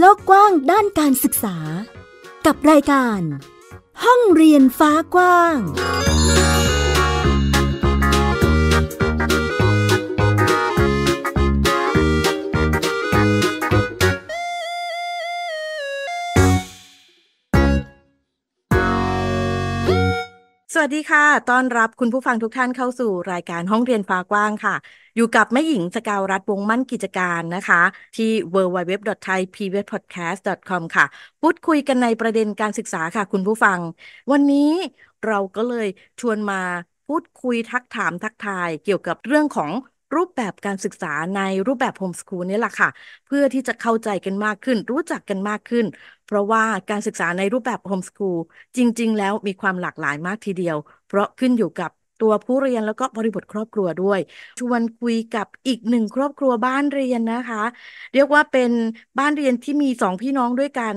โลกกว้างด้านการศึกษากับรายการห้องเรียนฟ้ากว้างสวัสดีค่ะต้อนรับคุณผู้ฟังทุกท่านเข้าสู่รายการห้องเรียนฟ้ากว้างค่ะอยู่กับแม่หญิงสกาวรัตน์วงมั่นกิจการนะคะที่ www.thaipbspodcast.com ค่ะพูดคุยกันในประเด็นการศึกษาค่ะคุณผู้ฟังวันนี้เราก็เลยชวนมาพูดคุยทักทายเกี่ยวกับเรื่องของรูปแบบการศึกษาในรูปแบบโฮมสคูลนี่แหละค่ะเพื่อที่จะเข้าใจกันมากขึ้นรู้จักกันมากขึ้นเพราะว่าการศึกษาในรูปแบบโฮมสคูลจริงๆแล้วมีความหลากหลายมากทีเดียวเพราะขึ้นอยู่กับตัวผู้เรียนแล้วก็บริบทครอบครัวด้วยชวนคุยกับอีกหนึ่งครอบครัวบ้านเรียนนะคะเรียกว่าเป็นบ้านเรียนที่มีสองพี่น้องด้วยกัน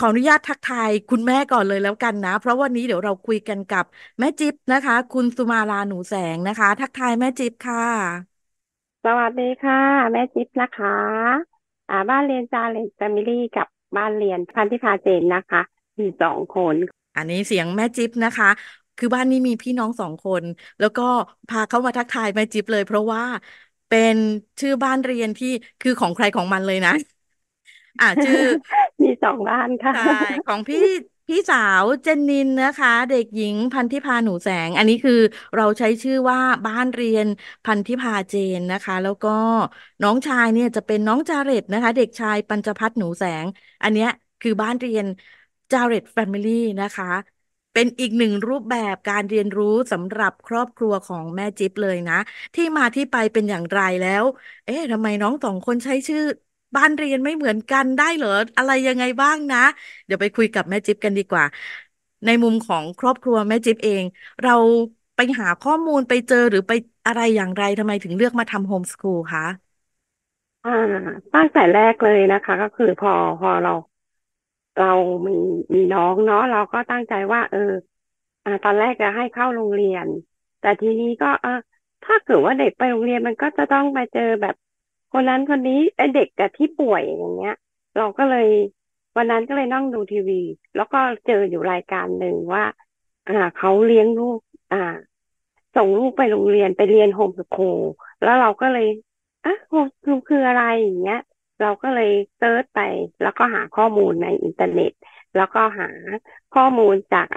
ขออนุญาตทักทายคุณแม่ก่อนเลยแล้วกันนะเพราะวันนี้เดี๋ยวเราคุยกันกับแม่จิ๊บนะคะคุณสุมาลาหนูแสงนะคะทักทายแม่จิ๊บค่ะสวัสดีค่ะแม่จิ๊บนะคะบ้านเรียนจาเรนแฟมิลี่กับบ้านเรียนพันธิพาเจนนะคะมีสองคนอันนี้เสียงแม่จิ๊บนะคะคือบ้านนี้มีพี่น้องสองคนแล้วก็พาเข้ามาทักทายแม่จิ๊บเลยเพราะว่าเป็นชื่อบ้านเรียนที่คือของใครของมันเลยนะชื่อมีสองบ้านค่ะใช่ของพี่สาวเจนนินนะคะเด็กหญิงพันธิพาหนูแสงอันนี้คือเราใช้ชื่อว่าบ้านเรียนพันธิพาเจนนะคะแล้วก็น้องชายเนี่ยจะเป็นน้องจาเรตนะคะเด็กชายปัญจพัฒน์หนูแสงอันเนี้ยคือบ้านเรียนจาเรตแฟมิลี่นะคะเป็นอีกหนึ่งรูปแบบการเรียนรู้สำหรับครอบครัวของแม่จิ๊บเลยนะที่มาที่ไปเป็นอย่างไรแล้วทำไมน้องสองคนใช้ชื่อบ้านเรียนไม่เหมือนกันได้เหรออะไรยังไงบ้างนะเดี๋ยวไปคุยกับแม่จิ๊บกันดีกว่าในมุมของครอบครัวแม่จิ๊บเองเราไปหาข้อมูลไปเจอหรือไปอะไรอย่างไรทำไมถึงเลือกมาทำโฮมสคูลคะตั้งแต่แรกเลยนะคะก็คือพอเรามีน้องเนาะเราก็ตั้งใจว่าตอนแรกจะให้เข้าโรงเรียนแต่ทีนี้ก็ถ้าเกิดว่าเด็กไปโรงเรียนมันก็จะต้องมาเจอแบบคนนั้นคนนี้เด็กแต่ที่ป่วยอย่างเงี้ยเราก็เลยวันนั้นก็เลยนั่งดูทีวีแล้วก็เจออยู่รายการหนึ่งว่าเขาเลี้ยงลูกส่งลูกไปโรงเรียนไปเรียนโฮมสคูลแล้วเราก็เลยโฮมสคูลคืออะไรอย่างเงี้ยเราก็เลยเซิร์ชไปแล้วก็หาข้อมูลในอินเทอร์เน็ตแล้วก็หาข้อมูลจาก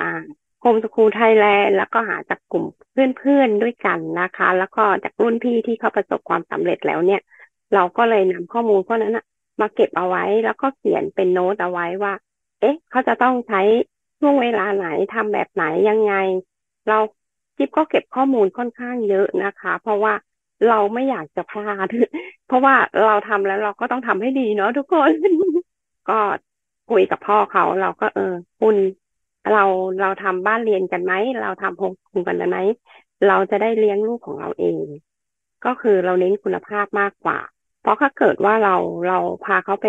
โฮมสคูลไทยแลนด์แล้วก็หาจากกลุ่มเพื่อนๆด้วยกันนะคะแล้วก็จากรุ่นพี่ที่เขาประสบความสำเร็จแล้วเนี่ยเราก็เลยนำข้อมูลพวกนั้นมาเก็บเอาไว้แล้วก็เขียนเป็นโน้ตเอาไว้ว่าเขาจะต้องใช้ช่วงเวลาไหนทำแบบไหนยังไงเราจิ๊บก็เก็บข้อมูลค่อนข้างเยอะนะคะเพราะว่าเราไม่อยากจะพลาดเพราะว่าเราทำแล้วเราก็ต้องทำให้ดีเนาะทุกคน ก็คุยกับพ่อเขาเราก็คุณเราทำบ้านเรียนกันไหมเราทำโฮมสคูลกันไหมเราจะได้เลี้ยงลูกของเราเองก็คือเราเน้นคุณภาพมากกว่าเพราะถ้าเกิดว่าเราพาเขาไป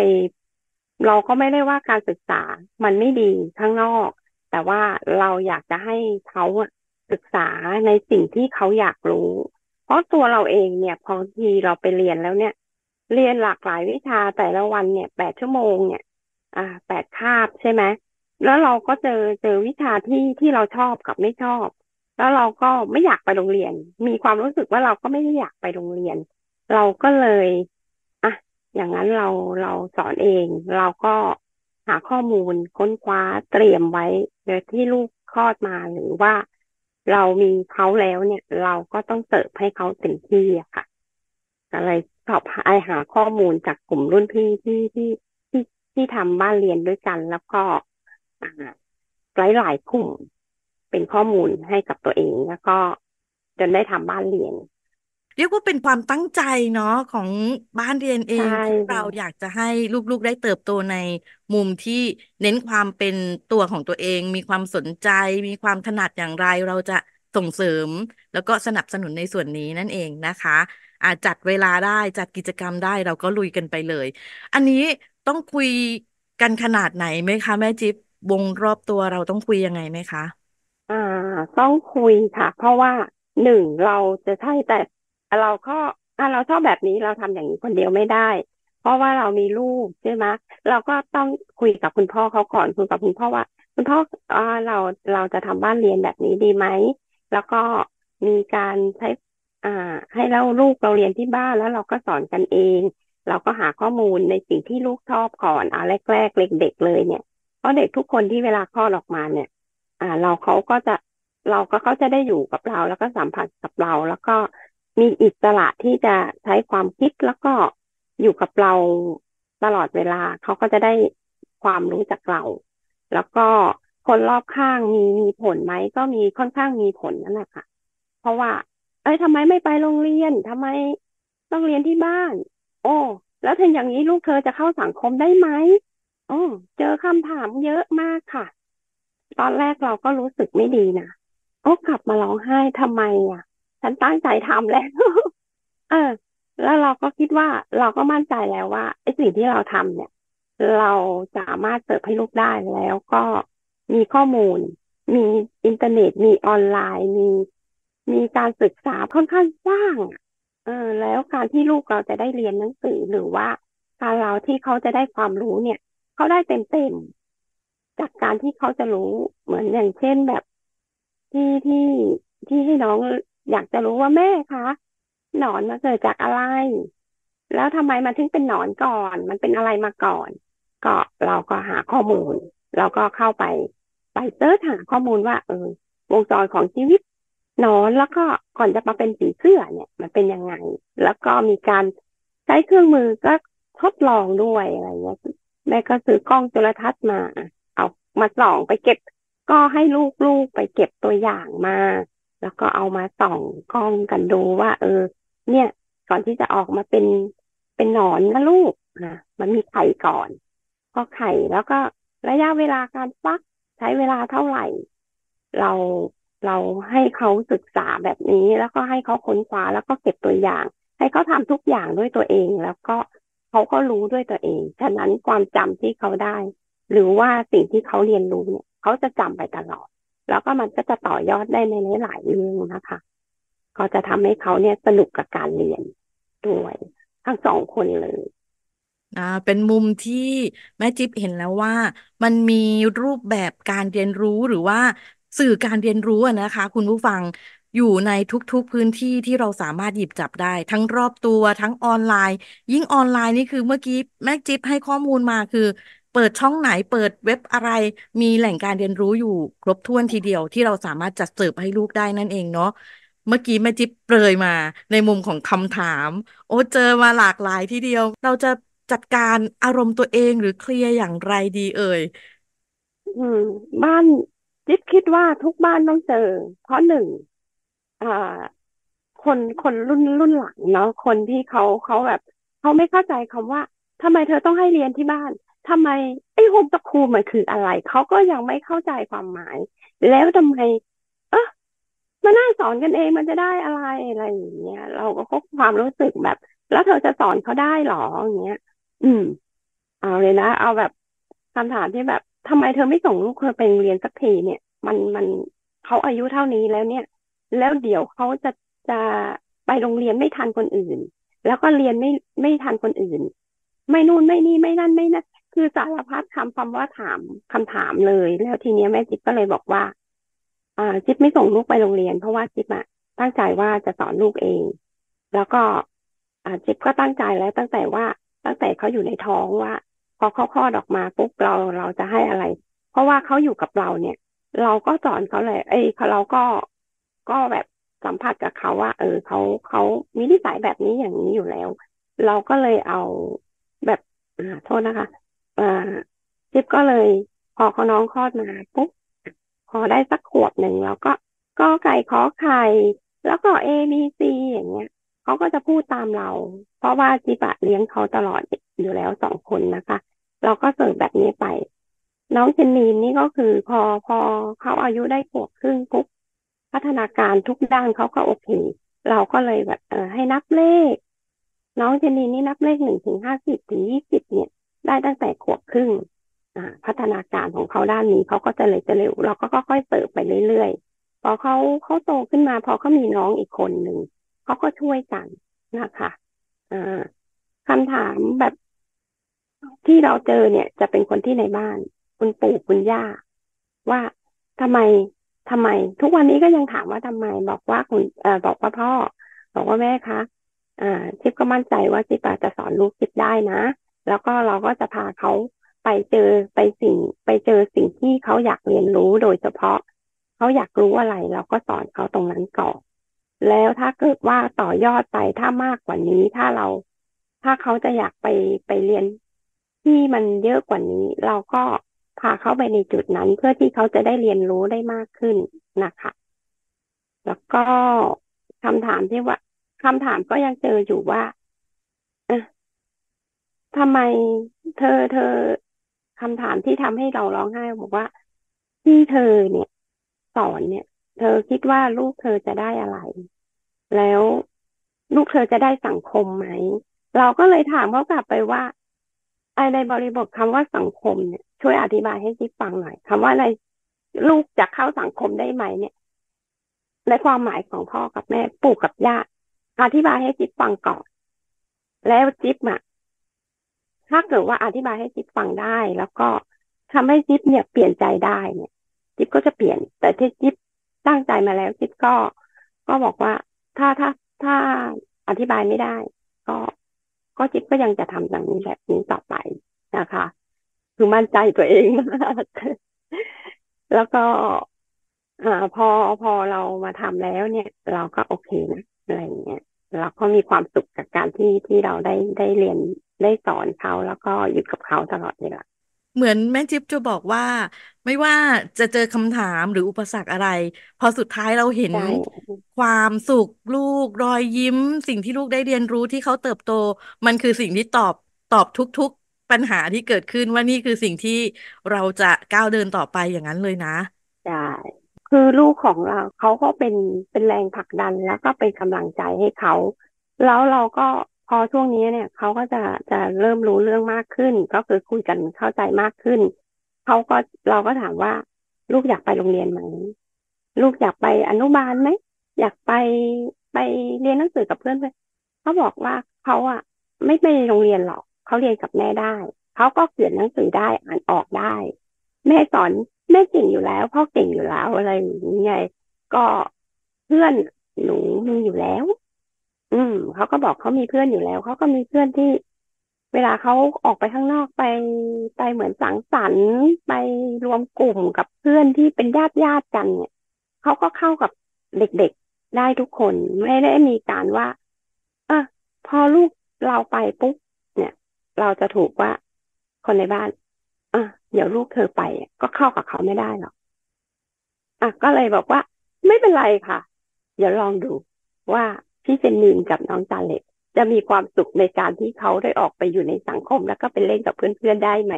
เราก็ไม่ได้ว่าการศึกษามันไม่ดีข้างนอกแต่ว่าเราอยากจะให้เขาศึกษาในสิ่งที่เขาอยากรู้เพราะตัวเราเองเนี่ยพอที่เราไปเรียนแล้วเนี่ยเรียนหลากหลายวิชาแต่ละวันเนี่ย8 ชั่วโมงเนี่ย8 คาบใช่ไหมแล้วเราก็เจอวิชาที่เราชอบกับไม่ชอบแล้วเราก็ไม่อยากไปโรงเรียนมีความรู้สึกว่าเราก็ไม่ได้อยากไปโรงเรียนเราก็เลยอย่างนั้นเราสอนเองเราก็หาข้อมูลค้นคว้าเตรียมไว้โดยที่ลูกคลอดมาหรือว่าเรามีเขาแล้วเนี่ยเราก็ต้องเสิร์ฟให้เขาเต็มที่ค่ะอะไรสอบหาข้อมูลจากกลุ่มรุ่นพี่ที่ทำบ้านเรียนด้วยกันแล้วก็หลายกลุ่มเป็นข้อมูลให้กับตัวเองแล้วก็จนได้ทำบ้านเรียนเรียกว่าเป็นความตั้งใจเนาะของบ้านเรียนเองเราอยากจะให้ลูกๆได้เติบโตในมุมที่เน้นความเป็นตัวของตัวเองมีความสนใจมีความถนัดอย่างไรเราจะส่งเสริมแล้วก็สนับสนุนในส่วนนี้นั่นเองนะคะจัดเวลาได้จัดกิจกรรมได้เราก็ลุยกันไปเลยอันนี้ต้องคุยกันขนาดไหนไหมคะแม่จิ๊บวงรอบตัวเราต้องคุยยังไงไหมคะต้องคุยค่ะเพราะว่าหนึ่งเราจะใช่แต่เราชอบแบบนี้เราทำอย่างนี้คนเดียวไม่ได้ เพราะว่าเรามีลูกใช่ไหมเราก็ต้องคุยกับคุณพ่อเขาก่อนคุยกับคุณพ่อว่าคุณพ่อเราจะทำบ้านเรียนแบบนี้ดีไหมแล้วก็มีการใช้ให้เราลูกเราเรียนที่บ้านแล้วเราก็สอนกันเองเราก็หาข้อมูลในสิ่งที่ลูกชอบก่อนแรกๆเด็กๆเลยเนี่ยเพราะเด็กทุกคนที่เวลาคลอดออกมาเนี่ยเขาจะได้อยู่กับเราแล้วก็สัมผัสกับเราแล้วก็มีอิสระที่จะใช้ความคิดแล้วก็อยู่กับเราตลอดเวลาเขาก็จะได้ความรู้จากเราแล้วก็คนรอบข้างมีผลไหมก็มีค่อนข้างมีผลนั่นแหละค่ะเพราะว่าทำไมไม่ไปโรงเรียนทำไมต้องเรียนที่บ้านโอ้แล้วถ้าอย่างนี้ลูกเธอจะเข้าสังคมได้ไหมโอ้เจอคำถามเยอะมากค่ะตอนแรกเราก็รู้สึกไม่ดีนะโอ้กลับมาร้องไห้ทำไมอ่ะฉันตั้งใจทำแล้วแล้วเราก็คิดว่าเราก็มั่นใจแล้วว่าไอ้สิ่งที่เราทำเนี่ยเราสามารถเสิร์ฟให้ลูกได้แล้วก็มีข้อมูลมีอินเทอร์เน็ตมีออนไลน์มีการศึกษาค่อนข้างกว้างแล้วการที่ลูกเราจะได้เรียนหนังสือหรือว่าการเราที่เขาจะได้ความรู้เนี่ยเขาได้เต็มๆจากการที่เขาจะรู้เหมือนอย่างเช่นแบบที่ให้น้องอยากจะรู้ว่าแม่คะหนอนมันเกิดจากอะไรแล้วทำไมมันถึงเป็นหนอนก่อนมันเป็นอะไรมาก่อนก็เราก็หาข้อมูลเราก็เข้าไปเสิร์ชหาข้อมูลว่าวงจรของชีวิตหนอนแล้วก็ก่อนจะมาเป็นผีเสื้อเนี่ยมันเป็นยังไงแล้วก็มีการใช้เครื่องมือก็ทดลองด้วยอะไรเงี้ยแม่ก็ซื้อกล้องจุลทรรศน์มาเอามาส่องไปเก็บก็ให้ลูกๆไปเก็บตัวอย่างมาแล้วก็เอามาส่องกล้องกันดูว่าเนี่ยก่อนที่จะออกมาเป็นหนอนนะลูกนะมันมีไข่ก่อนพอไข่แล้วก็ระยะเวลาการฟักใช้เวลาเท่าไหร่เราให้เขาศึกษาแบบนี้แล้วก็ให้เขาค้นคว้าแล้วก็เก็บตัวอย่างให้เขาทำทุกอย่างด้วยตัวเองแล้วก็เขาก็รู้ด้วยตัวเองฉะนั้นความจำที่เขาได้หรือว่าสิ่งที่เขาเรียนรู้เนี่ยเขาจะจำไปตลอดแล้วก็มันก็จะต่อยอดได้ในหลายเรื่องนะคะก็จะทำให้เขาเนี่ยสนุกกับการเรียนด้วยทั้งสองคนเลยเป็นมุมที่แม่จิ๊บเห็นแล้วว่ามันมีรูปแบบการเรียนรู้หรือว่าสื่อการเรียนรู้นะคะคุณผู้ฟังอยู่ในทุกๆพื้นที่ที่เราสามารถหยิบจับได้ทั้งรอบตัวทั้งออนไลน์ยิ่งออนไลน์นี่คือเมื่อกี้แม่จิ๊บให้ข้อมูลมาคือเปิดช่องไหนเปิดเว็บอะไรมีแหล่งการเรียนรู้อยู่ครบถ้วนทีเดียวที่เราสามารถจัดเสิร์ฟให้ลูกได้นั่นเองเนาะเมื่อกี้แม่จิ๊บเปรยมาในมุมของคำถามเจอมาหลากหลายทีเดียวเราจะจัดการอารมณ์ตัวเองหรือเคลียร์อย่างไรดีเอ่ยบ้านจิ๊บคิดว่าทุกบ้านต้องเจอเพราะหนึ่งคนรุ่นหลังเนาะคนที่เขาแบบเขาไม่เข้าใจคำว่าทำไมเธอต้องให้เรียนที่บ้านทำไมไอ้โฮมสคูลมันคืออะไรเขาก็ยังไม่เข้าใจความหมายแล้วทำไมมานั่งสอนกันเองมันจะได้อะไรอย่างเงี้ยเราก็พบความรู้สึกแบบแล้วเธอจะสอนเขาได้หรออย่างเงี้ยเอาเลยนะเอาแบบคำถามที่แบบทำไมเธอไม่ส่งลูกเธอไปเรียนสักทีเนี่ยมันเขาอายุเท่านี้แล้วเนี่ยแล้วเดี๋ยวเขาจะไปโรงเรียนไม่ทันคนอื่นแล้วก็เรียนไม่ทันคนอื่นไม่นู่นไม่นี่ไม่นั่นไม่นั่นคือสารพัดคำว่าถามคำถามเลยแล้วทีเนี้ยแม่จิ๊บก็เลยบอกว่าจิ๊บไม่ส่งลูกไปโรงเรียนเพราะว่าจิ๊บตั้งใจว่าจะสอนลูกเองแล้วก็จิ๊บก็ตั้งใจแล้วตั้งแต่เขาอยู่ในท้องว่าพอเขาคลอดออกมาปุ๊บเราจะให้อะไรเพราะว่าเขาอยู่กับเราเนี่ยเราก็สอนเขาเลยเราก็แบบสัมผัสกับเขาว่าเขามีนิสัยแบบนี้อย่างนี้อยู่แล้วเราก็เลยเอาแบบโทษนะคะจิ๊บก็เลยพอเขาน้องคลอดมาปุ๊บพอได้สักขวบหนึ่งเราก็ไก่ขอไข่แล้วก็ A B C อย่างเงี้ยเขาก็จะพูดตามเราเพราะว่าจิบะเลี้ยงเขาตลอดอยู่แล้วสองคนนะคะเราก็เสิร์ฟแบบนี้ไปน้องเจนนีนนี่ก็คือพอเขาอายุได้ขวบครึ่งปุ๊บพัฒนาการทุกด้านเขาก็โอเคเราก็เลยแบบให้นับเลขน้องเจนนีนนี่นับเลข1ถึง50ถึง20เนี่ยได้ตั้งแต่ขวบครึ่งพัฒนาการของเขาด้านนี้เขาก็จะเร็วเราก็ค่อยๆเติบไปเรื่อยๆพอเขาโตขึ้นมาพอเขามีน้องอีกคนหนึ่งเขาก็ช่วยกันนะคะคำถามแบบ ที่เราเจอเนี่ยจะเป็นคนที่ในบ้านคุณปู่คุณย่าว่าทำไมทุกวันนี้ก็ยังถามว่าทำไมบอกว่าพ่อบอกว่าแม่คะชิปก็มั่นใจว่าชิปจะสอนลูกชิปได้นะแล้วก็เราก็จะพาเขาไปเจอสิ่งที่เขาอยากเรียนรู้โดยเฉพาะเขาอยากรู้อะไรเราก็สอนเขาตรงนั้นก่อนแล้วถ้าเกิดว่าต่อยอดไปถ้ามากกว่านี้ถ้าเขาจะอยากไปเรียนที่มันเยอะกว่านี้เราก็พาเขาไปในจุดนั้นเพื่อที่เขาจะได้เรียนรู้ได้มากขึ้นนะคะแล้วก็คำถามก็ยังเจออยู่ว่าทำไมเธอคำถามที่ทำให้เราร้องไห้บอกว่าที่เธอเนี่ยสอนเนี่ยเธอคิดว่าลูกเธอจะได้อะไรแล้วลูกเธอจะได้สังคมไหมเราก็เลยถามเขากลับไปว่าในบริบทคำว่าสังคมเนี่ยช่วยอธิบายให้จิ๊บฟังหน่อยคำว่าอะไรลูกจะเข้าสังคมได้ไหมเนี่ยในความหมายของพ่อกับแม่ปู่กับย่าอธิบายให้จิ๊บฟังก่อนแล้วจิ๊บอะถ้าเกิดว่าอธิบายให้จิ๊บฟังได้แล้วก็ทำให้จิ๊บเนี่ยเปลี่ยนใจได้เนี่ยจิ๊บก็จะเปลี่ยนแต่ที่จิ๊บตั้งใจมาแล้วจิ๊บก็บอกว่าถ้าอธิบายไม่ได้ก็จิ๊บก็ยังจะทำอย่างนี้แบบนี้ต่อไปนะคะคือมั่นใจตัวเองมากแล้วก็พอเรามาทำแล้วเนี่ยเราก็โอเคนะอะไรอย่างเงี้ยเราก็มีความสุขกับการที่เราได้เรียนได้สอนเขาแล้วก็อยู่กับเขาตลอดเวลาเหมือนแม่จิ๊บจะบอกว่าไม่ว่าจะเจอคำถามหรืออุปสรรคอะไรพอสุดท้ายเราเห็นความสุขลูกรอยยิ้มสิ่งที่ลูกได้เรียนรู้ที่เขาเติบโตมันคือสิ่งที่ตอบทุกๆปัญหาที่เกิดขึ้นว่านี่คือสิ่งที่เราจะก้าวเดินต่อไปอย่างนั้นเลยนะใช่คือลูกของเราเขาก็เป็นแรงผลักดันแล้วก็เป็นกำลังใจให้เขาแล้วเราก็พอช่วงนี้เนี่ยเขาก็จะเริ่มรู้เรื่องมากขึ้นก็คือคุยกันเข้าใจมากขึ้นเราก็ถามว่าลูกอยากไปโรงเรียนไหมลูกอยากไปอนุบาลไหมอยากไปเรียนหนังสือกับเพื่อนไหมเขาบอกว่าเขาอะไม่ไปโรงเรียนหรอกเขาเรียนกับแม่ได้เขาก็เขียนหนังสือได้อ่านออกได้แม่สอนแม่เก่งอยู่แล้วพ่อเก่งอยู่แล้วอะไรอย่างเงี้ยก็เพื่อนหนูมีอยู่แล้วเขาก็บอกเขามีเพื่อนอยู่แล้วเขาก็มีเพื่อนที่เวลาเขาออกไปข้างนอกไปเหมือนสังสรรค์ไปรวมกลุ่มกับเพื่อนที่เป็นญาติกันเนี่ยเขาก็เข้ากับเด็กๆได้ทุกคนไม่ได้มีการว่าพอลูกเราไปปุ๊บเนี่ยเราจะถูกว่าคนในบ้านเดี๋ยวลูกเธอไปก็เข้ากับเขาไม่ได้หรอกก็เลยบอกว่าไม่เป็นไรค่ะเดี๋ยวลองดูว่าพี่เจนนินกับน้องจาเล็ตจะมีความสุขในการที่เขาได้ออกไปอยู่ในสังคมแล้วก็เป็นเล่นกับเพื่อนๆได้ไหม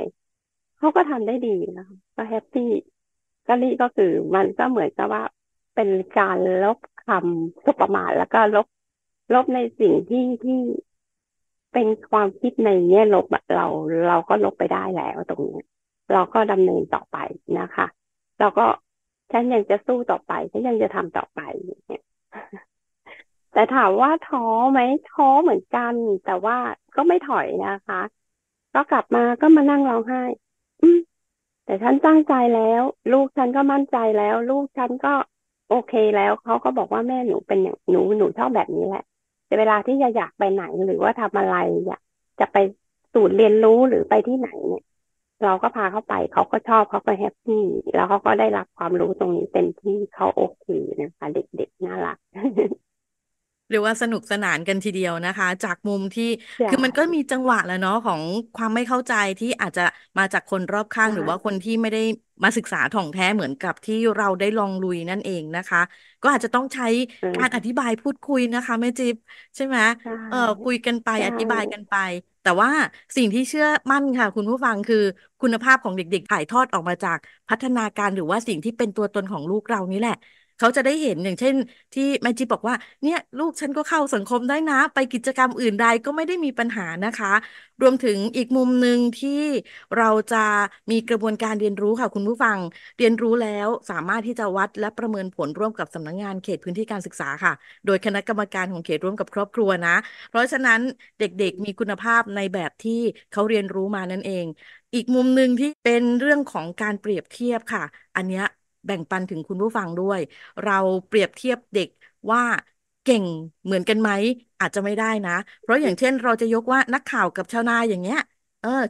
เขาก็ทำได้ดีนะคะก็แฮปปี้ก็นี่ก็คือมันก็เหมือนกับว่าเป็นการลบคำสุประมาทแล้วก็ลบในสิ่งที่เป็นความคิดในแง่ลบเราก็ลบไปได้แล้วตรงนี้เราก็ดำเนินต่อไปนะคะเราก็ฉันยังจะสู้ต่อไปฉันยังจะทำต่อไปเนี่ยแต่ถามว่าท้อไหมท้อเหมือนกันแต่ว่าก็ไม่ถอยนะคะก็กลับมาก็มานั่งร้องไห้แต่ฉันตั้งใจแล้วลูกฉันก็มั่นใจแล้วลูกฉันก็โอเคแล้วเขาก็บอกว่าแม่หนูเป็นอย่างหนูชอบแบบนี้แหละแต่เวลาที่อยากไปไหนหรือว่าทำอะไรอยากจะไปสูตรเรียนรู้หรือไปที่ไหนเนี่ยเราก็พาเขาไปเขาก็ชอบเขาก็แฮปปี้แล้วเขาก็ได้รับความรู้ตรงนี้เต็มที่เขาโอเคนะคะเด็กๆน่ารักหรือว่าสนุกสนานกันทีเดียวนะคะจากมุมที่คือมันก็มีจังหวะแล้วเนาะของความไม่เข้าใจที่อาจจะมาจากคนรอบข้างหรือว่าคนที่ไม่ได้มาศึกษาถ่องแท้เหมือนกับที่เราได้ลองลุยนั่นเองนะคะก็อาจจะต้องใช้การอธิบายพูดคุยนะคะแม่จิ๊บใช่ไหมคุยกันไปอธิบายกันไปแต่ว่าสิ่งที่เชื่อมั่นค่ะคุณผู้ฟังคือคุณภาพของเด็กๆถ่ายทอดออกมาจากพัฒนาการหรือว่าสิ่งที่เป็นตัวตนของลูกเรานี่แหละ เขาจะได้เห็นอย่างเช่นที่แม่จิ๊บบอกว่าเนี่ยลูกฉันก็เข้าสังคมได้นะไปกิจกรรมอื่นใดก็ไม่ได้มีปัญหานะคะรวมถึงอีกมุมหนึ่งที่เราจะมีกระบวนการเรียนรู้ค่ะคุณผู้ฟังเรียนรู้แล้วสามารถที่จะวัดและประเมินผลร่วมกับสำนักงานเขตพื้นที่การศึกษาค่ะโดยคณะกรรมการของเขตร่วมกับครอบครัวนะเพราะฉะนั้นเด็กๆมีคุณภาพในแบบที่เขาเรียนรู้มานั่นเองอีกมุมหนึ่งที่เป็นเรื่องของการเปรียบเทียบค่ะอันเนี้ยแบ่งปันถึงคุณผู้ฟังด้วยเราเปรียบเทียบเด็กว่าเก่งเหมือนกันไหมอาจจะไม่ได้นะเพราะอย่างเช่นเราจะยกว่านักข่าวกับชาวนาอย่างเงี้ย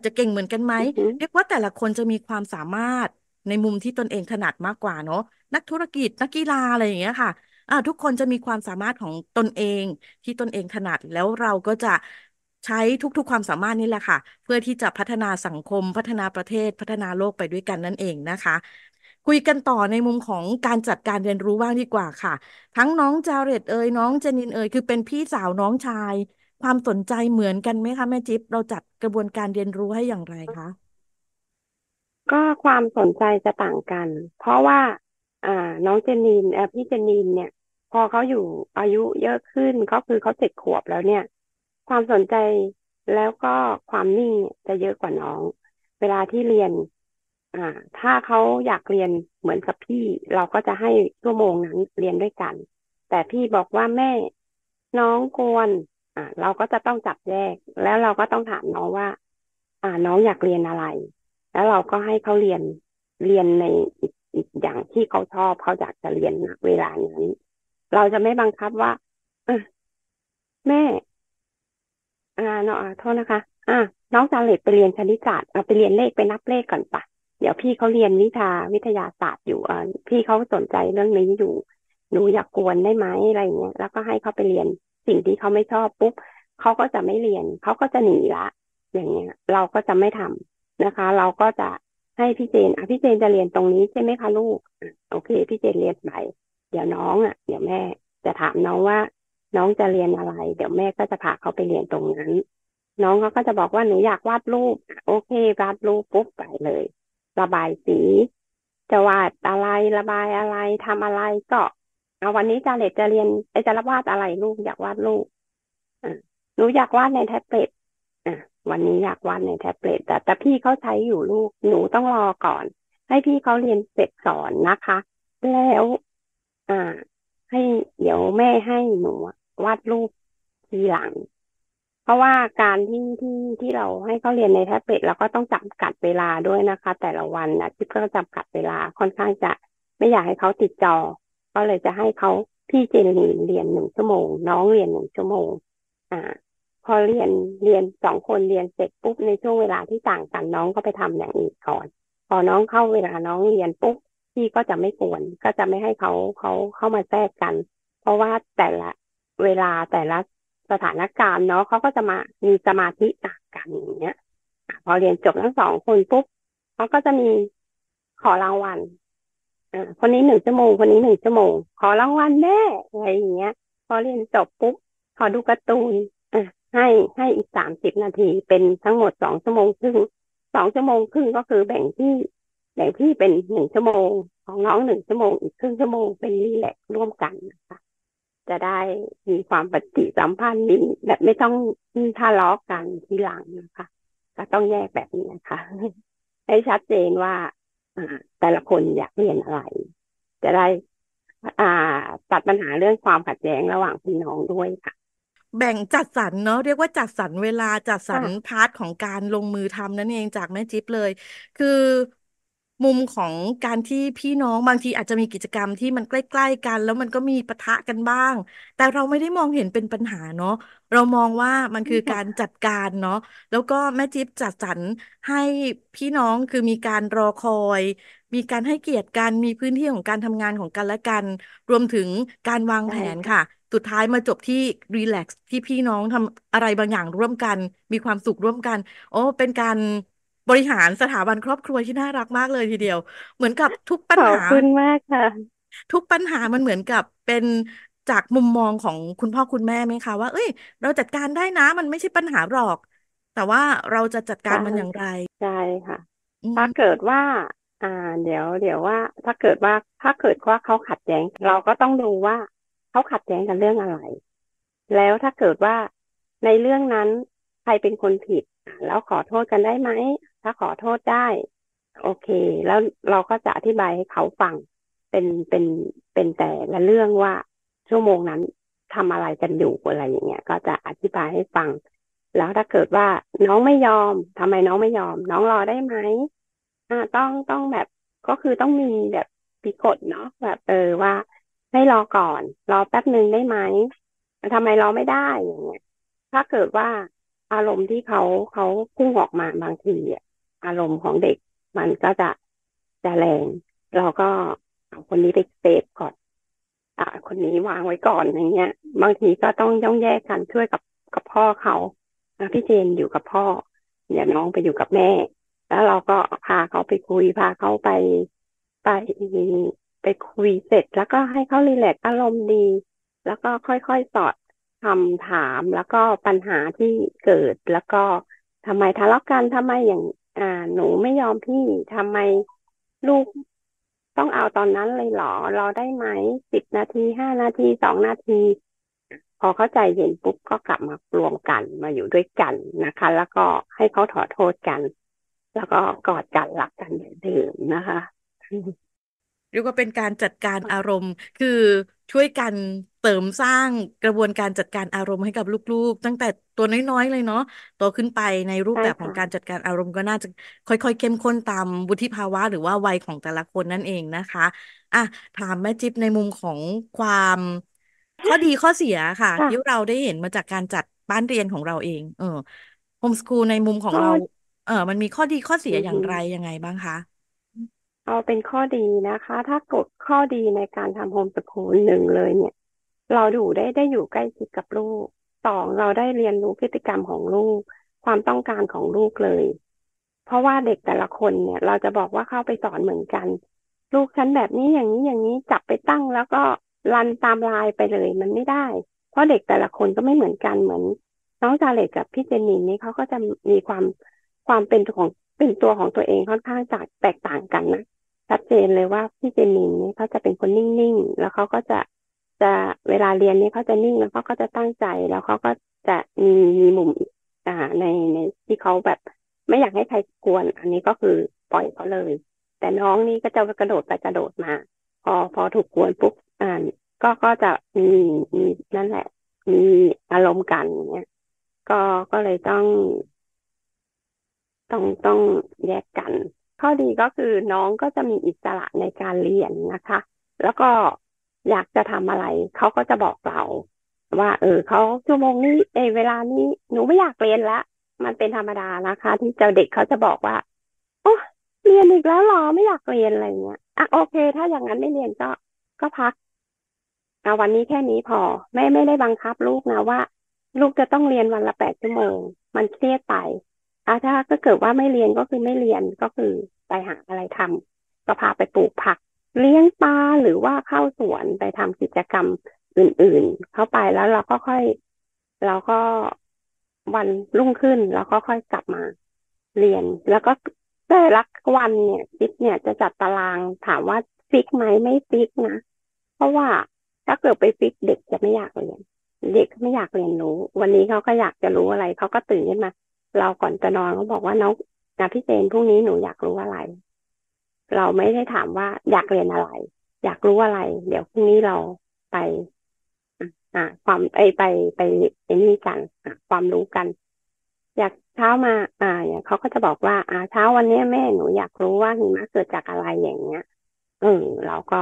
จะเก่งเหมือนกันไหมเรียกว่าแต่ละคนจะมีความสามารถในมุมที่ตนเองถนัดมากกว่าเนาะนักธุรกิจนักกีฬาอะไรอย่างเงี้ยค่ะทุกคนจะมีความสามารถของตนเองที่ตนเองถนัดแล้วเราก็จะใช้ทุกๆความสามารถนี่แหละค่ะเพื่อที่จะพัฒนาสังคมพัฒนาประเทศพัฒนาโลกไปด้วยกันนั่นเองนะคะคุยกันต่อในมุมของการจัดการเรียนรู้บ้างดีกว่าค่ะทั้งน้องจาเรตเอ๋ยน้องเจนินเอ๋ยคือเป็นพี่สาวน้องชายความสนใจเหมือนกันไหมคะแม่จิ๊บเราจัดกระบวนการเรียนรู้ให้อย่างไรคะก็ความสนใจจะต่างกันเพราะว่าน้องเจนินพี่เจนินเนี่ยพอเขาอยู่อายุเยอะขึ้นเขา7 ขวบแล้วเนี่ยความสนใจแล้วก็ความนิ่งจะเยอะกว่าน้องเวลาที่เรียนถ้าเขาอยากเรียนเหมือนกับพี่เราก็จะให้ชั่วโมงนั้นเรียนด้วยกันแต่พี่บอกว่าแม่น้องกวนเราก็จะต้องจับแยกแล้วเราก็ต้องถามน้องว่าน้องอยากเรียนอะไรแล้วเราก็ให้เขาเรียนในอีกอย่างที่เขาชอบเขาอยากจะเรียนเวลานั้นเราจะไม่บังคับว่าแม่เนาะโทษนะคะน้องจาเรตไปเรียนคณิตศาสตร์ไปเรียนเลขไปนับเลขก่อนปะเดี๋ยวพี่เขาเรียนวิทยาศาสตร์อยู่พี่เขาสนใจเรื่องนี้อยู่หนูอยากกวนได้ไหมอะไรอย่างเงี้ยแล้วก็ให้เขาไปเรียนสิ่งที่เขาไม่ชอบปุ๊บเขาก็จะไม่เรียนเขาก็จะหนีละอย่างเงี้ยเราก็จะไม่ทำนะคะเราก็จะให้พี่เจนพี่เจนจะเรียนตรงนี้ใช่ไหมคะลูกโอเคพี่เจนเรียนไปเดี๋ยวน้องเดี๋ยวแม่จะถามน้องว่าน้องจะเรียนอะไรเดี๋ยวแม่ก็จะพาเขาไปเรียนตรงนั้นน้องเขาก็จะบอกว่าหนูอยากวาดรูปโอเควาดรูปปุ๊บไปเลยระบายสีจะวาดอะไรระบายอะไรทำอะไรก็วันนี้จาเรตจะเรียนจะวาดอะไรลูกอยากวาดรูปหนูอยากวาดในแท็บเล็ตวันนี้อยากวาดในแท็บเล็ตแต่พี่เขาใช้อยู่ลูกหนูต้องรอก่อนให้พี่เขาเรียนเสร็จสอนนะคะแล้วให้เดี๋ยวแม่ให้หนูวาดรูปทีหลังเพราะว่าการที่เราให้เขาเรียนในแท็บเล็ตเราก็ต้องจำกัดเวลาด้วยนะคะแต่ละวันนะที่ก็จำกัดเวลาค่อนข้างจะไม่อยากให้เขาติดจอก็เลยจะให้เขาพี่เจนเรียน1 ชั่วโมงน้องเรียน1 ชั่วโมงพอเรียน2 คนเรียนเสร็จปุ๊บในช่วงเวลาที่ต่างกันน้องก็ไปทำอย่างอื่นก่อนพอน้องเข้าเวลาน้องเรียนปุ๊บพี่ก็จะไม่กวนก็จะไม่ให้เขาเข้ามาแทรกกันเพราะว่าแต่ละเวลาแต่ละสถานการณ์เนาะเขาก็จะมามีสมาธิต่างกันอย่างเงี้ยพอเรียนจบทั้ง2 คนปุ๊บเขาก็จะมีขอรางวัลคนนี้1 ชั่วโมงคนนี้1 ชั่วโมงขอรางวัลแน่อะไรอย่างเงี้ยพอเรียนจบปุ๊บขอดูการ์ตูนให้อีก30 นาทีเป็นทั้งหมด2 ชั่วโมงครึ่ง2 ชั่วโมงครึ่งก็คือแบ่งพี่เป็น1 ชั่วโมงของน้อง1 ชั่วโมงอีกครึ่ง ชั่วโมงเป็นรีแลกซ์ร่วมกันนะคะจะได้มีความปฏิสัมพันธ์นี้แบบไม่ต้องทะเลาะกันทีหลังนะคะก็ต้องแยกแบบนี้นะคะให้ชัดเจนว่าแต่ละคนอยากเรียนอะไรจะได้ตัดปัญหาเรื่องความขัดแย้งระหว่างพี่น้องด้วยค่ะแบ่งจัดสรรเนาะเรียกว่าจัดสรรเวลาจัดสรรพาร์ทของการลงมือทำนั่นเองจากแม่จิ๊บเลยคือมุมของการที่พี่น้องบางทีอาจจะมีกิจกรรมที่มันใกล้ๆกันแล้วมันก็มีปะทะกันบ้างแต่เราไม่ได้มองเห็นเป็นปัญหาเนาะเรามองว่ามันคือการจัดการเนาะแล้วก็แม่จิ๊บจัดสรรให้พี่น้องคือมีการรอคอยมีการให้เกียรติกันมีพื้นที่ของการทำงานของกันและกันรวมถึงการวางแผนค่ะสุดท้ายมาจบที่รีแลกซ์ที่พี่น้องทำอะไรบางอย่างร่วมกันมีความสุขร่วมกันเป็นการบริหารสถาบันครอบครัวที่น่ารักมากเลยทีเดียวเหมือนกับทุกปัญหาขอบคุณมากค่ะทุกปัญหามันเหมือนกับเป็นจากมุมมองของคุณพ่อคุณแม่ไหมคะว่าเอ้ยเราจัดการได้นะมันไม่ใช่ปัญหาหรอกแต่ว่าเราจะจัดการมันอย่างไรใช่ค่ะถ้าเกิดว่า เดี๋ยวว่าถ้าเกิดว่าเขาขัดแย้งเราก็ต้องดูว่าเขาขัดแย้งกันเรื่องอะไรแล้วถ้าเกิดว่าในเรื่องนั้นใครเป็นคนผิดแล้วขอโทษกันได้ไหมถ้าขอโทษได้โอเคแล้วเราก็จะอธิบายให้เขาฟังเป็นแต่ละเรื่องว่าชั่วโมงนั้นทำอะไรกันอยู่อะไรอย่างเงี้ยก็จะอธิบายให้ฟังแล้วถ้าเกิดว่าน้องไม่ยอมทำไมน้องไม่ยอมน้องรอได้ไหมต้องแบบก็คือต้องมีแบบปีกฎเนาะแบบว่าให้รอก่อนรอแป๊บนึงได้ไหมทำไมรอไม่ได้อย่างเงี้ยถ้าเกิดว่าอารมณ์ที่เขาพุ่งออกมาบางทีอารมณ์ของเด็กมันก็จะแรงเราก็เอาคนนี้ไปเซฟก่อนคนนี้วางไว้ก่อนอย่างเงี้ยบางทีก็ต้องแยกกันช่วยกับพ่อเขาพี่เจนอยู่กับพ่อเนี่ยน้องไปอยู่กับแม่แล้วเราก็พาเขาไปคุยพาเขาไปคุยเสร็จแล้วก็ให้เขารีแลกซ์อารมณ์ดีแล้วก็ค่อยๆสอดคำถามแล้วก็ปัญหาที่เกิดแล้วก็ทำไมทะเลาะกันทำไมอย่างหนูไม่ยอมพี่ทำไมลูกต้องเอาตอนนั้นเลยหรอรอได้ไหม10 นาที5 นาที2 นาทีพอเข้าใจเย็นปุ๊บก็กลับมารวมกันมาอยู่ด้วยกันนะคะแล้วก็ให้เขาขอโทษกันแล้วก็กอดกันรักกันเหมือนเดิมนะคะเรียกว่าเป็นการจัดการอารมณ์คือช่วยกันเสริมสร้างกระบวนการจัดการอารมณ์ให้กับลูกๆตั้งแต่ตัวน้อยๆเลยเนาะโตขึ้นไปในรูปแบบของการจัดการอารมณ์ก็น่าจะค่อยๆเข้มข้นตามวุฒิภาวะหรือว่าวัยของแต่ละคนนั่นเองนะคะอ่ะถามแม่จิ๊บในมุมของความข้อดีข้อเสียค่ะที่เราได้เห็นมาจากการจัดบ้านเรียนของเราเองโฮมสคูลในมุมของเรามันมีข้อดีข้อเสียอย่างไรยังไงบ้างคะเอาเป็นข้อดีนะคะถ้ากดข้อดีในการทำโฮมสคูลหนึ่งเลยเนี่ยเราได้อยู่ใกล้ชิดกับลูก2เราได้เรียนรู้พฤติกรรมของลูกความต้องการของลูกเลยเพราะว่าเด็กแต่ละคนเนี่ยเราจะบอกว่าเข้าไปสอนเหมือนกันลูกฉันแบบนี้อย่างนี้อย่างนี้จับไปตั้งแล้วก็รันตามลายไปเลยมันไม่ได้เพราะเด็กแต่ละคนก็ไม่เหมือนกันเหมือนน้องจาเล็กกับพี่เจนนินนี่เขาก็จะมีความเป็นตัวของตัวเองค่อนข้างแตกต่างกันนะชัดเจนเลยว่าพี่เจนนินนี่เขาจะเป็นคนนิ่งๆแล้วเขาก็จะเวลาเรียนนี่เขาจะนิ่งแล้วเขาก็จะตั้งใจแล้วเขาก็จะมีมุมในที่เขาแบบไม่อยากให้ใครกวนอันนี้ก็คือปล่อยเขาเลยแต่น้องนี่ก็จะกระโดดไปกระโดดมาพอถูกกวนปุ๊บก็จะมีนั่นแหละมีอารมณ์กันอย่างเงี้ยก็เลยต้องแยกกันข้อดีก็คือน้องก็จะมีอิสระในการเรียนนะคะแล้วก็อยากจะทำอะไรเขาก็จะบอกเราว่าเขาชั่วโมงนี้เวลานี้หนูไม่อยากเรียนละมันเป็นธรรมดานะคะที่เจ้าเด็กเขาจะบอกว่าโอ้เรียนอีกแล้วหรอไม่อยากเรียนอะไรเงี้ยอ่ะโอเคถ้าอย่างนั้นไม่เรียนก็พักเอาวันนี้แค่นี้พอไม่ได้บังคับลูกนะว่าลูกจะต้องเรียนวันละ8 ชั่วโมงมันเครียดไปถ้าก็เกิดว่าไม่เรียนก็คือไม่เรียนก็คือไปหาอะไรทำก็พาไปปลูกผักเลี้ยงปลาหรือว่าเข้าสวนไปทำกิจกรรมอื่นๆเข้าไปแล้วเราก็ค่อยเราก็วันรุ่งขึ้นเราก็ค่อยกลับมาเรียนแล้วก็แต่ละวันเนี่ยจิ๊บเนี่ยจะจัดตารางถามว่าฟิกไหมไม่ฟิกนะเพราะว่าถ้าเกิดไปฟิกเด็กจะไม่อยากเรียนเด็กไม่อยากเรียนรู้วันนี้เขาก็อยากจะรู้อะไรเขาก็ตื่นขึ้นมาเราก่อนจะนอนเขาบอกว่าน้องนะพี่เจนพรุ่งนี้หนูอยากรู้อะไรเราไม่ได้ถามว่าอยากเรียนอะไรอยากรู้อะไรเดี๋ยวพรุ่งนี้เราไปความไปนี่กันความรู้กันอยากเช้ามาอย่างเขาก็จะบอกว่าเช้าวันนี้แม่หนูอยากรู้ว่าหิมะเกิดจากอะไรอย่างเงี้ยเราก็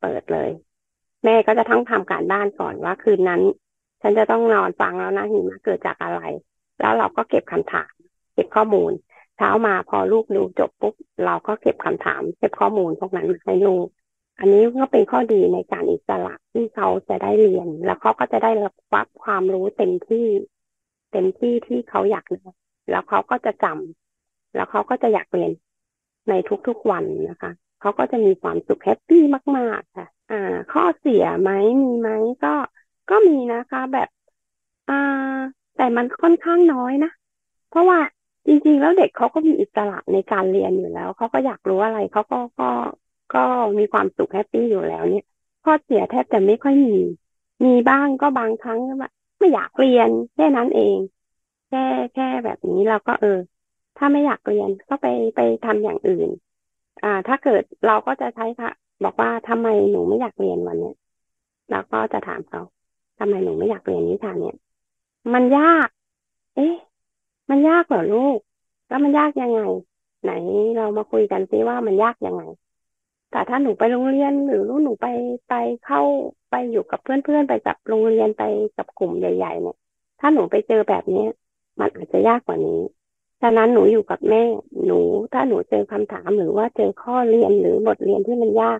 เปิดเลยแม่ก็จะต้องทำการบ้านก่อนว่าคืนนั้นฉันจะต้องนอนฟังแล้วนะหิมะเกิดจากอะไรแล้วเราก็เก็บคำถามเก็บข้อมูลเช้ามาพอลูกดูจบปุ๊บเราก็เก็บคำถามเก็บข้อมูลพวกนั้นให้ลูกอันนี้ก็เป็นข้อดีในการอิสระที่เขาจะได้เรียนแล้วเขาก็จะได้รับความรู้เต็มที่ที่เขาอยากได้แล้วเขาก็จะจำแล้วเขาก็จะอยากเรียนในทุกๆวันนะคะเขาก็จะมีความสุขแฮปปี้มากๆค่ะข้อเสียไหมมีไหมก็มีนะคะแบบแต่มันค่อนข้างน้อยนะเพราะว่า จริงๆแล้วเด็กเขาก็มีอิสระในการเรียนอยู่แล้วเขาก็อยากรู้อะไรเขาก็มีความสุขแฮปปี้อยู่แล้วเนี่ยข้อเสียแทบจะไม่ค่อยมีบ้างก็บางครั้งแบบไม่อยากเรียนแค่นั้นเองแค่แบบนี้เราก็ถ้าไม่อยากเรียนก็ไปทำอย่างอื่นถ้าเกิดเราก็จะใช้ค่ะบอกว่าทำไมหนูไม่อยากเรียนวันนี้เราก็จะถามเขาทำไมหนูไม่อยากเรียนวิชาเนี้ยมันยากมันยากเหรอลูกแล้วมันยากยังไงไหนเรามาคุยกันซิว่ามันยากยังไงแต่ถ้าหนูไปโรงเรียนหรือลูกหนูไปเข้าไปอยู่กับเพื่อนๆไปกับโรงเรียนไปกับกลุ่มใหญ่ๆเนี่ยถ้าหนูไปเจอแบบนี้มันอาจจะยากกว่านี้ฉะนั้นหนูอยู่กับแม่หนูถ้าหนูเจอคำถามหรือว่าเจอข้อเรียนหรือบทเรียนที่มันยาก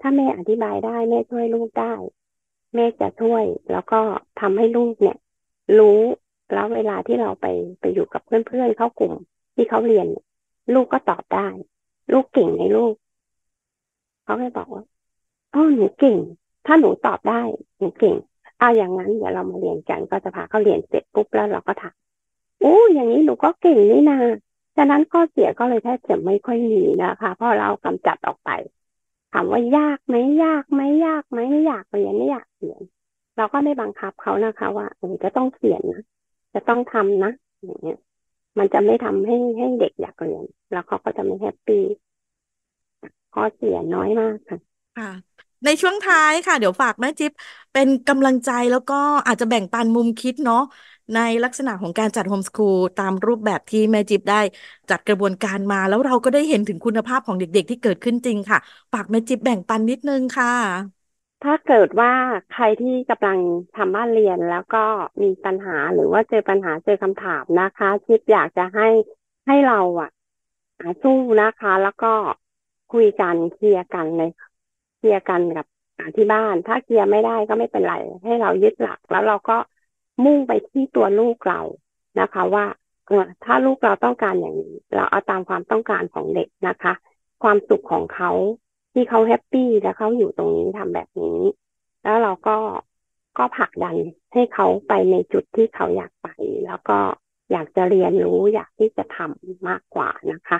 ถ้าแม่อธิบายได้แม่ช่วยลูกได้แม่จะช่วยแล้วก็ทำให้ลูกเนี่ยรู้แล้วเวลาที่เราไปอยู่กับเพื่อนๆเข้ากลุ่มที่เขาเรียนลูกก็ตอบได้ลูกเก่งในลูกเขาเลยบอกว่าหนูเก่งถ้าหนูตอบได้หนูเก่งอย่างนั้นเดี๋ยวเรามาเรียนกันก็จะพาเขาเรียนเสร็จปุ๊บแล้วเราก็ถามอย่างนี้หนูก็เก่งนี่นาฉะนั้นข้อเสียก็เลยแทบจะไม่ค่อยมีนะคะเพราะเรากำจัดออกไปถามว่ายากไหมยากไหมยากไหมไม่อยากเรียนไม่อยากเรียนเราก็ไม่บังคับเขานะคะว่าจะต้องเขียนนะจะต้องทำนะอย่างเงี้ยมันจะไม่ทำให้เด็กอยากเรียนแล้วเขาก็จะไม่แฮปปี้ข้อเสียน้อยมากค่ะในช่วงท้ายค่ะเดี๋ยวฝากแม่จิ๊บเป็นกำลังใจแล้วก็อาจจะแบ่งปันมุมคิดเนาะในลักษณะของการจัดโฮมสคูลตามรูปแบบที่แม่จิ๊บได้จัดกระบวนการมาแล้วเราก็ได้เห็นถึงคุณภาพของเด็กๆที่เกิดขึ้นจริงค่ะฝากแม่จิ๊บแบ่งปันนิดนึงค่ะถ้าเกิดว่าใครที่กำลังทำบ้านเรียนแล้วก็มีปัญหาหรือว่าเจอปัญหาเจอคำถามนะคะจิ๊บอยากจะให้เราสู้นะคะแล้วก็คุยกันเคลียร์กันเลยเคลียร์กันกับที่บ้านถ้าเคลียร์ไม่ได้ก็ไม่เป็นไรให้เรายึดหลักแล้วเราก็มุ่งไปที่ตัวลูกเรานะคะว่าถ้าลูกเราต้องการอย่างนี้เราเอาตามความต้องการของเด็กนะคะความสุขของเขาที่เขาแฮปปี้แล้วเขาอยู่ตรงนี้ทำแบบนี้แล้วเราก็ผลักดันให้เขาไปในจุดที่เขาอยากไปแล้วก็อยากจะเรียนรู้อยากที่จะทำมากกว่านะคะ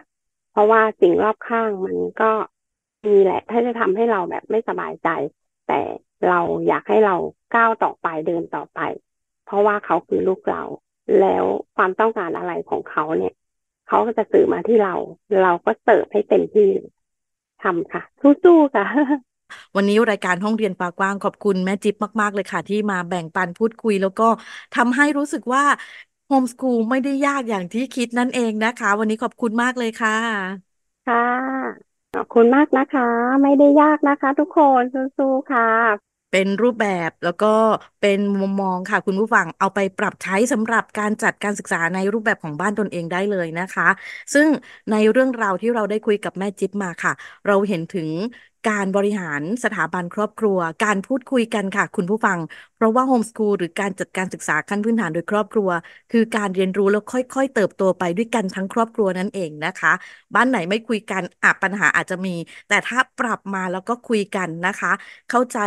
เพราะว่าสิ่งรอบข้างมันก็มีแหละถ้าจะทำให้เราแบบไม่สบายใจแต่เราอยากให้เราก้าวต่อไปเดินต่อไปเพราะว่าเขาคือลูกเราแล้วความต้องการอะไรของเขาเนี่ยเขาก็จะสื่อมาที่เราเราก็เสิร์ฟให้เต็มที่ทำค่ะสู้ๆค่ะวันนี้รายการห้องเรียนปากกว้างขอบคุณแม่จิ๊บมากๆเลยค่ะที่มาแบ่งปันพูดคุยแล้วก็ทำให้รู้สึกว่าโฮมสคูลไม่ได้ยากอย่างที่คิดนั่นเองนะคะวันนี้ขอบคุณมากเลยค่ะค่ะขอบคุณมากนะคะไม่ได้ยากนะคะทุกคนสู้ๆค่ะเป็นรูปแบบแล้วก็เป็นมุมมองค่ะคุณผู้ฟังเอาไปปรับใช้สำหรับการจัดการศึกษาในรูปแบบของบ้านตนเองได้เลยนะคะซึ่งในเรื่องราวที่เราได้คุยกับแม่จิ๊บมาค่ะเราเห็นถึงการบริหารสถาบันครอบครัวการพูดคุยกันค่ะคุณผู้ฟังเพราะว่าโฮมสคูลหรือการจัดการศึกษาขั้นพื้นฐานโดยครอบครัวคือการเรียนรู้แล้วค่อยๆเติบโตไปด้วยกันทั้งครอบครัวนั่นเองนะคะบ้านไหนไม่คุยกันปัญหาอาจจะมีแต่ถ้าปรับมาแล้วก็คุยกันนะคะเข้าใจ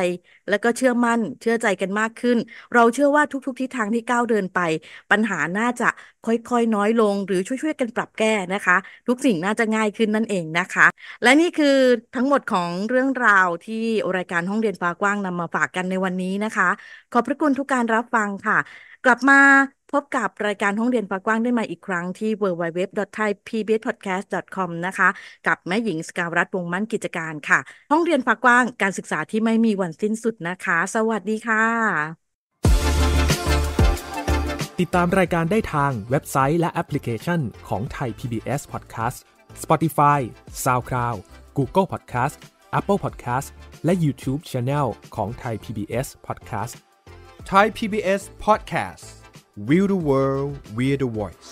แล้วก็เชื่อมั่นเชื่อใจกันมากขึ้นเราเชื่อว่าทุกทิศทางที่ก้าวเดินไปปัญหาน่าจะค่อยๆน้อยลงหรือช่วยๆกันปรับแก้นะคะทุกสิ่งน่าจะง่ายขึ้นนั่นเองนะคะและนี่คือทั้งหมดของเรื่องราวที่รายการห้องเรียนฟ้ากว้างนำมาฝากกันในวันนี้นะคะขอบพระคุณทุกการรับฟังค่ะกลับมาพบกับรายการห้องเรียนฟ้ากว้างได้ใหม่อีกครั้งที่ www.thaipbspodcast.com นะคะกับแม่หญิงสกาวรัตน์วงมั่นกิจการค่ะห้องเรียนฟ้ากว้างการศึกษาที่ไม่มีวันสิ้นสุดนะคะสวัสดีค่ะติดตามรายการได้ทางเว็บไซต์และแอปพลิเคชันของ Thai PBS Podcast Spotify SoundCloud Google Podcast Apple Podcast และ YouTube Channel ของ Thai PBS Podcast Thai PBS Podcast We the World We the Voice